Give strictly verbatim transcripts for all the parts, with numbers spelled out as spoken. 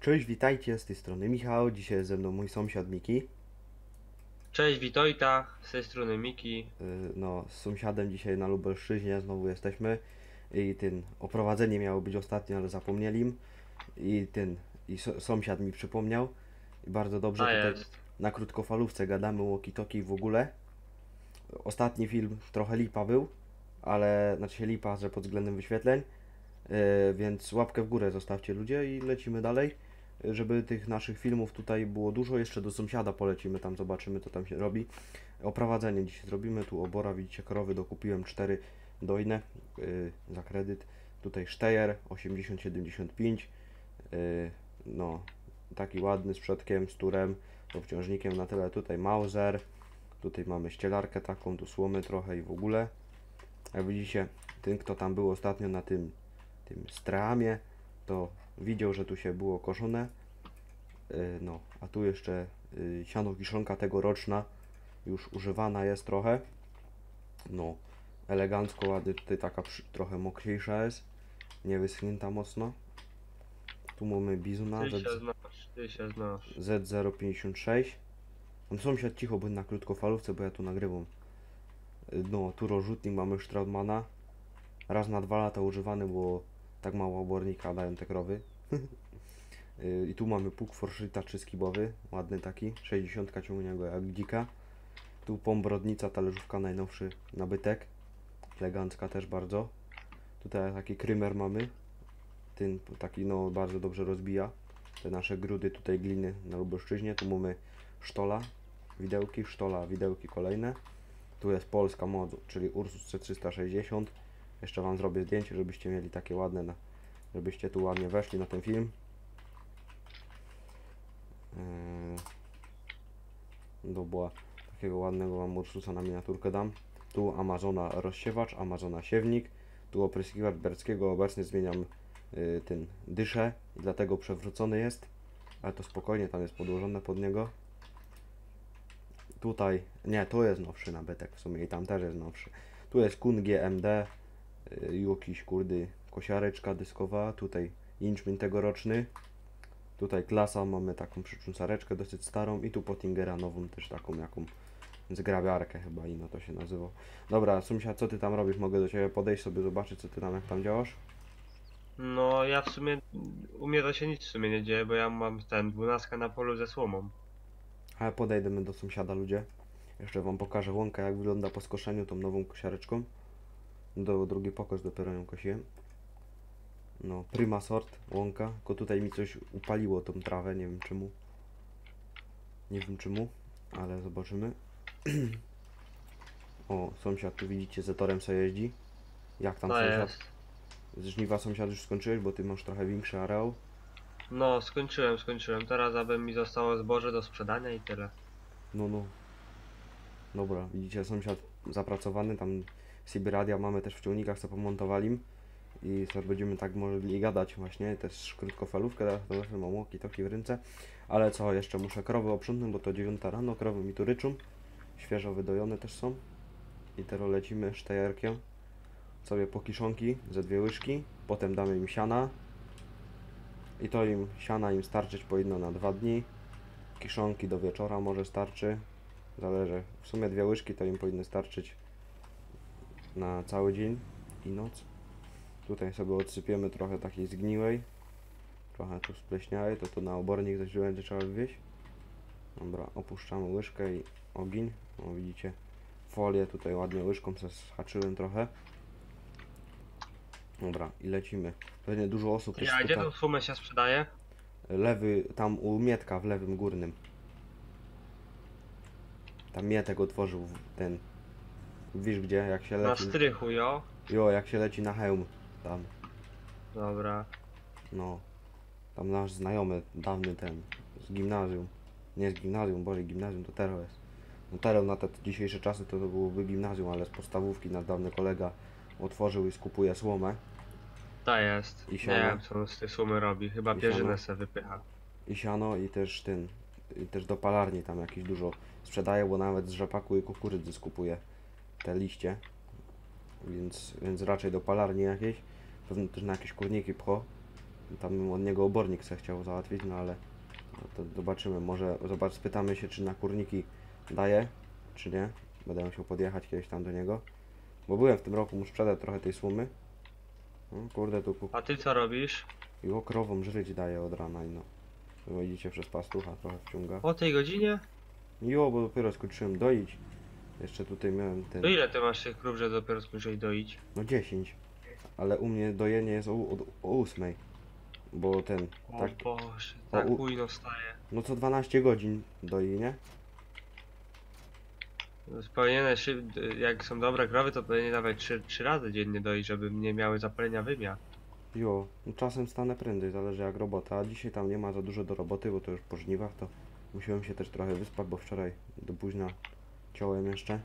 Cześć, witajcie, z tej strony Michał, dzisiaj jest ze mną mój sąsiad Miki. Cześć, witajta, z tej strony Miki. No, z sąsiadem dzisiaj na Lubelszczyźnie znowu jesteśmy i ten, oprowadzenie miało być ostatnio, ale zapomnieli i ten, i sąsiad mi przypomniał i bardzo dobrze. A tutaj jest. Na krótkofalówce gadamy walkie-talkie w ogóle. Ostatni film trochę lipa był, ale, znaczy lipa, że pod względem wyświetleń. Yy, więc łapkę w górę zostawcie ludzie i lecimy dalej, żeby tych naszych filmów tutaj było dużo. Jeszcze do sąsiada polecimy, tam zobaczymy co tam się robi. Oprowadzenie dzisiaj zrobimy, tu obora, widzicie krowy, dokupiłem cztery dojne yy, za kredyt. Tutaj Steyr osiemdziesiąt siedemdziesiąt pięć, yy, no taki ładny z przodkiem, z turem, obciążnikiem na tyle. Tutaj Mauser, tutaj mamy ścielarkę taką, tu słomy trochę i w ogóle. Jak widzicie, ten kto tam był ostatnio na tym tym stramie, to widział, że tu się było koszone. Yy, no, a tu jeszcze yy, siano kiszonka tegoroczna, już używana jest trochę. No, elegancko, ładnie, tutaj taka przy, trochę mokrzejsza jest, nie wyschnięta mocno. Tu mamy bizona Z zero pięćdziesiąt sześć. Tam sąsiad cicho, bo na krótkofalówce, bo ja tu nagrywam. Yy, no, tu rozrzutnik mamy Strautmana. Raz na dwa lata używany, bo tak mało obornika dają te krowy. I tu mamy pług Forsyta trzyskibowy, ładny taki, sześćdziesiąt ciągnie go jak dzika. Tu pombrodnica, talerzówka, najnowszy nabytek, elegancka też bardzo. Tutaj taki krymer mamy, ten taki no bardzo dobrze rozbija te nasze grudy tutaj gliny na Lubelszczyźnie. Tu mamy sztola, widełki, sztola, widełki kolejne. Tu jest polska moc, czyli Ursus C trzysta sześćdziesiąt. Jeszcze wam zrobię zdjęcie, żebyście mieli takie ładne, na, żebyście tu ładnie weszli na ten film. Yy, to była takiego ładnego wam Ursusa, na miniaturkę dam. Tu Amazona rozsiewacz, Amazona siewnik. Tu opryskiwacz Bierskiego, obecnie zmieniam yy, ten dyszę i dlatego przewrócony jest. Ale to spokojnie, tam jest podłożone pod niego. Tutaj, nie, to jest nowszy nabytek w sumie i tam też jest nowszy. Tu jest Kuhn G M D. Jakiś kurdy kosiareczka dyskowa, tutaj Inchmin tegoroczny, tutaj Klasa, mamy taką przyczunsareczkę dosyć starą i tu Pöttingera nową też taką jaką zgrabiarkę chyba ino to się nazywa. Dobra sąsiad, co ty tam robisz? Mogę do ciebie podejść sobie zobaczyć co ty tam, jak tam działasz? No ja w sumie, u mnie to się nic w sumie nie dzieje, bo ja mam ten dwunastkę na polu ze słomą. Ale podejdziemy do sąsiada ludzie, jeszcze wam pokażę łąkę jak wygląda po skoszeniu tą nową kosiareczką. Do drugi pokos dopiero ją kosiłem. No, prima sort, łąka. Tylko tutaj mi coś upaliło tą trawę, nie wiem czemu. Nie wiem czemu, ale zobaczymy. O, sąsiad tu widzicie, ze torem co jeździ. Jak tam no sąsiad? Jest. Z żniwa sąsiad już skończyłeś, bo ty masz trochę większy areał. No, skończyłem, skończyłem. Teraz aby mi zostało zboże do sprzedania i tyle. No, no. Dobra, widzicie sąsiad zapracowany tam. Siby Radia mamy też w ciągnikach, co pomontowali i sobie będziemy tak mogli gadać właśnie, też krótkofalówkę, teraz mam walkie-talkie w ręce, ale co, jeszcze muszę krowy oprzątnąć, bo to dziewiąta rano, krowy mi tu ryczą, świeżo wydojone też są i teraz lecimy sztejerkiem sobie po kiszonki ze dwie łyżki, potem damy im siana i to im siana im starczyć powinno na dwa dni, kiszonki do wieczora może starczy, zależy, w sumie dwie łyżki to im powinny starczyć na cały dzień i noc. Tutaj sobie odsypiemy trochę takiej zgniłej, trochę tu spleśniałej, to to na obornik coś będzie trzeba wywieźć. Dobra, opuszczamy łyżkę i ogień. O, widzicie folię tutaj ładnie łyżką se zhaczyłem trochę. Dobra i lecimy. Pewnie dużo osób jest. Ja gdzie tą sumę się sprzedaje? Lewy, tam u Mietka w lewym górnym. Tam Mietek otworzył ten. Wiesz gdzie, jak się leci... Na strychu, jo? Jo, jak się leci na hełm, tam. Dobra. No. Tam nasz znajomy, dawny ten, z gimnazjum. Nie z gimnazjum, boże, gimnazjum to teraz jest. No teraz na te dzisiejsze czasy to, to byłoby gimnazjum, ale z podstawówki nasz dawny kolega otworzył i skupuje słomę. Ta jest. I siano. Nie wiem, co on z tej słomy robi, chyba pierzynę se wypycha. I siano i też ten, i też do palarni tam jakiś dużo sprzedaje, bo nawet z rzepaku i kukurydzy skupuje te liście, więc, więc raczej do palarni jakiejś, pewnie też na jakieś kurniki pcho, Tam od niego obornik se chciał załatwić, no ale to zobaczymy. Może zobacz, spytamy się, czy na kurniki daje, czy nie. Będę musiał podjechać kiedyś tam do niego. Bo byłem w tym roku, mu sprzedać trochę tej słomy. No, kurde, tu kuku. A ty co robisz? Jego krowom żyć daje od rana i no. Wyjdziecie przez pastucha, trochę wciąga. O tej godzinie? Jo, bo dopiero skończyłem doić. Jeszcze tutaj miałem ten... To ile ty masz tych krów, że dopiero skończyłeś doić? No dziesięć. Ale u mnie dojenie jest o, o, o ósmej. Bo ten... O tak, Boże, tak u... pójno wstaje. No co dwanaście godzin doi, nie? No, powinieneś szyb... Jak są dobre krowy, to powinien dawać trzy razy dziennie doić, żeby nie miały zapalenia wymia. Jo, no czasem stanę prędzej, zależy jak robota, a dzisiaj tam nie ma za dużo do roboty, bo to już po żniwach, to musiałem się też trochę wyspać, bo wczoraj do późna ciąłem jeszcze.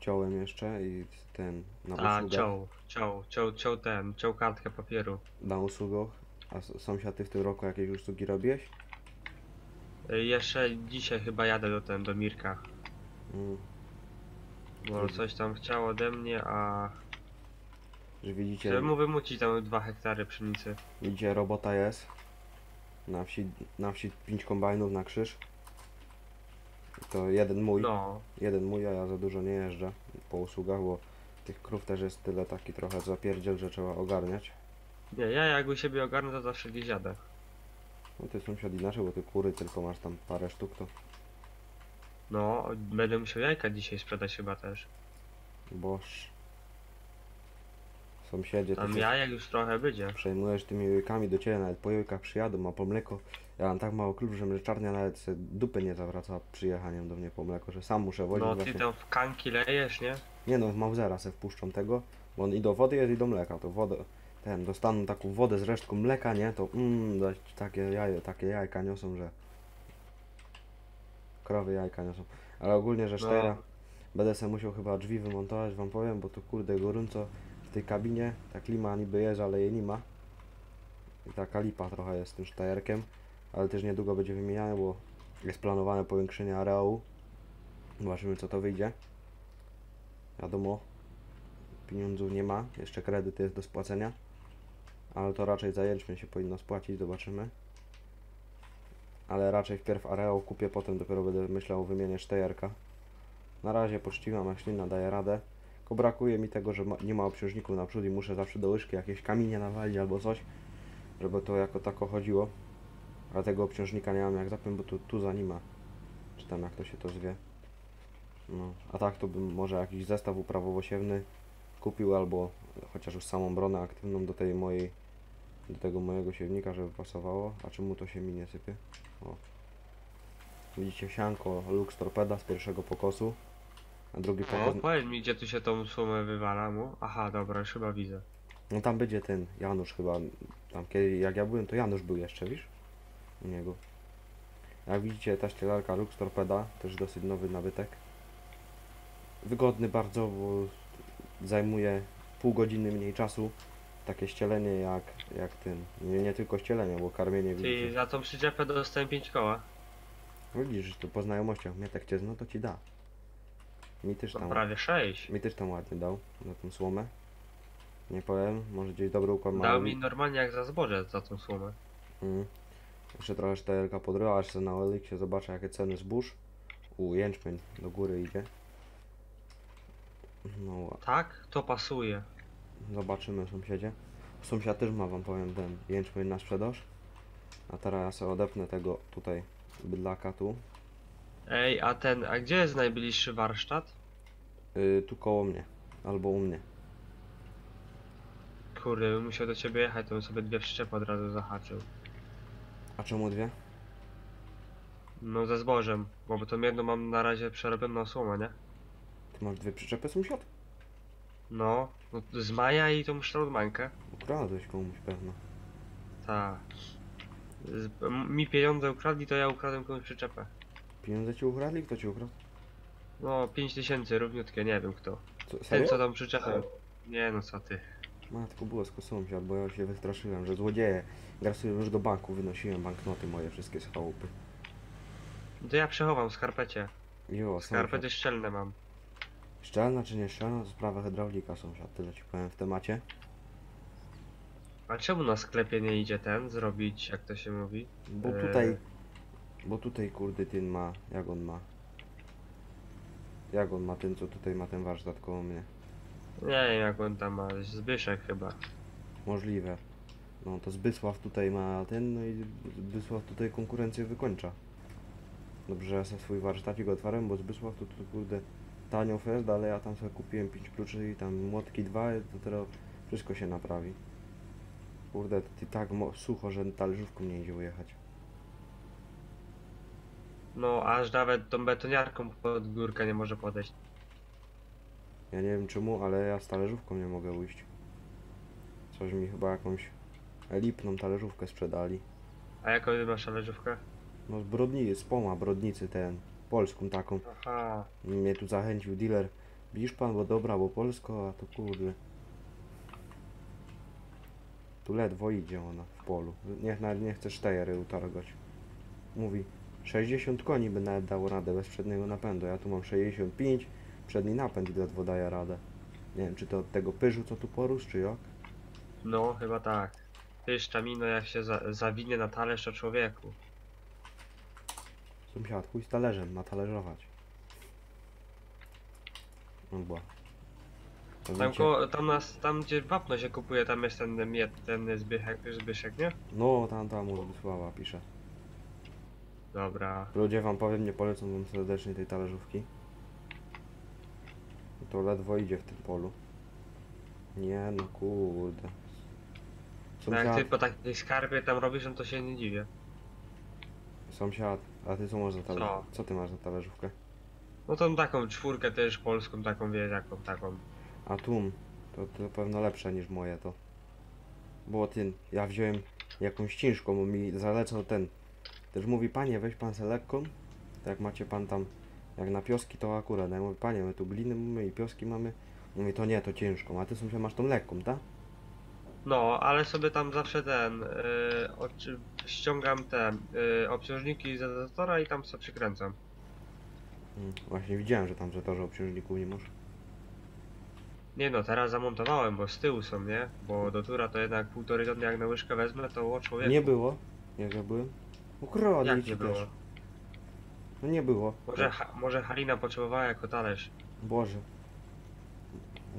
Ciąłem jeszcze i ten na usługach. A, ciął, ciął, ciął, ciął ten, ciął kartkę papieru. Na usługach. A sąsiad, ty w tym roku jakieś usługi robiłeś? Jeszcze dzisiaj chyba jadę do ten, do Mirka. Mm. Bo coś tam chciał ode mnie, a... Że widzicie... Chcę mu wymucić tam dwa hektary pszenicy. Widzicie, robota jest. Na wsi, na wsi pięć kombajnów na krzyż. To jeden mój, no. jeden mój, a ja za dużo nie jeżdżę po usługach, bo tych krów też jest tyle, taki trochę zapierdziel, że trzeba ogarniać. Nie, ja jak u siebie ogarnę, to zawsze gdzieś jadę. No ty sąsiad inaczej, bo ty kury tylko masz tam parę sztuk, to... No, będę musiał jajka dzisiaj sprzedać chyba też. Boż... Sąsiedzie... Tam jajek już trochę będzie. Przejmujesz tymi jajkami, do ciebie nawet po jajkach przyjadą, a po mleko... Ja mam tak mało klub, że mleczarnia nawet sobie dupy nie zawraca przyjechaniem do mnie po mleko, że sam muszę wozić. No ty właśnie... to w kanki lejesz, nie? Nie no, w Mausera se wpuszczą tego, bo on i do wody jest, i do mleka, to wodę... Ten, dostaną taką wodę z resztką mleka, nie? To mmm, takie jaje, takie jajka niosą, że... Krowy jajka niosą. Ale ogólnie, że Steyra... No. Będę se musiał chyba drzwi wymontować, wam powiem, bo to kurde gorąco w tej kabinie. Ta klima niby jest, ale jej nie ma. I taka lipa trochę jest z tym Steyerkiem. Ale też niedługo będzie wymieniane, bo jest planowane powiększenie areału. Zobaczymy, co to wyjdzie. Wiadomo, pieniądzów nie ma, jeszcze kredyt jest do spłacenia. Ale to raczej zajęliśmy się powinno spłacić, zobaczymy. Ale raczej wpierw areał kupię, potem dopiero będę myślał o wymianie Steyerka. Na razie poczciwa maszlina daje radę. Tylko brakuje mi tego, że ma, nie ma obciążników naprzód i muszę zawsze do łyżki jakieś kamienie nawalić albo coś, żeby to jako tako chodziło. Ale tego obciążnika nie mam jak zapiąć, bo tu, tu za nim ma. Czy tam jak to się to zwie. No, a tak to bym może jakiś zestaw uprawowosiewny kupił, albo chociaż już samą bronę aktywną do tej mojej, do tego mojego siewnika, żeby pasowało. A czemu to się mi nie sypie? O. Widzicie sianko Lux Torpeda z pierwszego pokosu. A drugi pokos... No, powiedz mi, gdzie tu się tą sumę wywala mu. Aha, dobra, już chyba widzę. No tam będzie ten Janusz chyba. Tam kiedy, jak ja byłem, to Janusz był jeszcze, wiesz? U niego. Jak widzicie, ta ścielarka Lux Torpeda, też dosyć nowy nabytek. Wygodny bardzo, bo zajmuje pół godziny mniej czasu. Takie ścielenie jak, jak ten, nie, nie tylko ścielenie, bo karmienie... Czyli za tą przyczepę dostałem pięć koła. Widzisz, tu po znajomościach mnie tak cię zna, to ci da. Mi też tam... prawie sześć. Mi też tam ładnie dał, za tą słomę. Nie powiem, może gdzieś dobry układ ma. Dał mi normalnie jak za zboże, za tą słomę. Mm. Jeszcze trochę Steyerka podrywa, aż na O L X zobaczę jakie ceny zbóż. U, jęczmień do góry idzie. No. Tak? To pasuje. Zobaczymy sąsiedzie. Sąsiad też ma, wam powiem, ten jęczmień na sprzedaż. A teraz ja sobie odepnę tego tutaj bydlaka tu. Ej, a ten, a gdzie jest najbliższy warsztat? Yy, tu koło mnie. Albo u mnie. Kurde, bym musiał do ciebie jechać, to bym sobie dwie przyczepy od razu zahaczył. A czemu dwie? No ze zbożem, bo tą jedną mam na razie przerobioną słomę, nie? Ty masz dwie przyczepy, sąsiad? No, no z maja i tą Strautmannkę. Ukradłeś komuś pewno. Tak. Mi pieniądze ukradli, to ja ukradłem komuś przyczepę. Pieniądze ci ukradli? Kto ci ukradł? No, pięć tysięcy, równiutkie, nie wiem kto. Co, serio? Ten co tam przyczepę. Nie no, co ty. Matko bosko sąsiad, bo ja się wystraszyłem, że złodzieje. Grasuję już do banku, wynosiłem banknoty moje wszystkie z chałupy. To ja przechowam w skarpecie. Jo, skarpety szczelne mam. Szczelna czy nie szczelna to sprawa hydraulika sąsiad, tyle ci powiem w temacie. A czemu na sklepie nie idzie ten zrobić, jak to się mówi? Bo e... tutaj, bo tutaj kurde ten ma, jak on ma? Jak on ma ten, co tutaj ma ten warsztat koło mnie? Nie wiem jak on tam ma, Zbyszek chyba. Możliwe. No to Zbysław tutaj ma ten, no i Zbysław tutaj konkurencję wykończa. Dobrze, ja sobie swój warsztacik otwarłem, bo Zbysław to, to kurde tanio fest, ale ja tam sobie kupiłem pięć kluczy i tam młotki dwa, to teraz wszystko się naprawi. Kurde, to ty tak sucho, że talerzówką nie idzie ujechać. No, aż nawet tą betoniarką pod górkę nie może podejść. Ja nie wiem czemu, ale ja z talerzówką nie mogę ujść. Coś mi chyba jakąś elipną talerzówkę sprzedali. A jaką masz talerzówkę? No z Brodnicy, z Poma, Brodnicy ten, polską taką. Aha. Mnie tu zachęcił dealer. Widzisz pan, bo dobra, bo polsko, a to kurde. Tu ledwo idzie ona w polu. Niech nawet nie chce Steyry utargać. Mówi, sześćdziesiąt koni by nawet dało radę bez przedniego napędu. Ja tu mam sześćdziesiąt pięć, przedni napęd ledwo daje radę. Nie wiem, czy to od tego pyżu, co tu porósł, czy jak? No, chyba tak. Pyż czamino, jak się za zawinie na talerz o człowieku. Sąsiad, chuj z talerzem, ma talerzować. No bo. Tam, ko tam, nas, tam gdzie wapno się kupuje, tam jest ten, ten Zbyszek, Zbyszek, nie? No, tam, tam u Zbysława pisze. Dobra. Ludzie wam powiem, nie polecam wam serdecznie tej talerzówki. To ledwo idzie w tym polu. Nie no kurde. Sąsiad... No jak ty po takiej skarbie tam robisz, to się nie dziwię. Sąsiad, a ty co masz za talerzówkę? Co? co ty masz za talerzówkę? No tą taką czwórkę też polską, taką wiesz, jaką taką. A tłum, to, to pewno lepsze niż moje to. Bo ten, ja wziąłem jakąś ciężką, bo mi zalecał ten. Też mówi, panie, weź pan se lekką. To jak macie pan tam, jak na pioski to akurat. Ja mówię, panie, my tu gliny mamy i pioski mamy. Mówi, to nie, to ciężką, a ty sobie masz tą lekką, tak? No, ale sobie tam zawsze ten, yy, od, ściągam te yy, obciążniki z zatora i tam sobie przykręcam. Hmm, właśnie widziałem, że tam za to, że obciążników nie masz. Nie no, teraz zamontowałem, bo z tyłu są, nie? Bo do tura to jednak półtorej tony jak na łyżkę wezmę, to o człowieku. Nie było, jak ja byłem. Ukradł mi ci było. Też. No nie było. Może, ha może Halina potrzebowała jako talerz. Boże.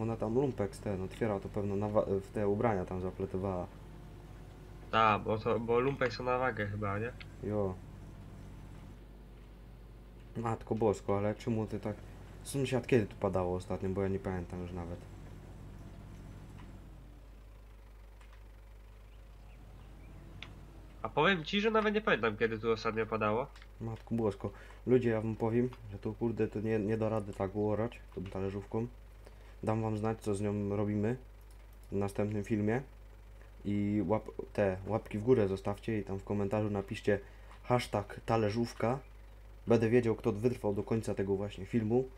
Ona tam lumpek z ten otwierała, to pewno w te ubrania tam zapletowała. Tak, bo, bo lumpek są na wagę chyba, nie? Jo. Matko bosko, ale czemu ty tak... Sąsiad, kiedy tu padało ostatnio, bo ja nie pamiętam już nawet. A powiem ci, że nawet nie pamiętam, kiedy tu ostatnio padało. Matku bosko. Ludzie, ja wam powiem, że tu kurde, to nie, nie da rady tak uorać tą talerzówką. Dam wam znać, co z nią robimy w następnym filmie. I łap, te łapki w górę zostawcie i tam w komentarzu napiszcie hashtag talerzówka. Będę wiedział, kto wytrwał do końca tego właśnie filmu.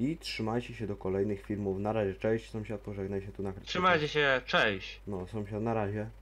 I trzymajcie się do kolejnych filmów. Na razie, cześć, sąsiad, pożegnaj się tu na... Trzymajcie się, cześć! No, sąsiad, na razie.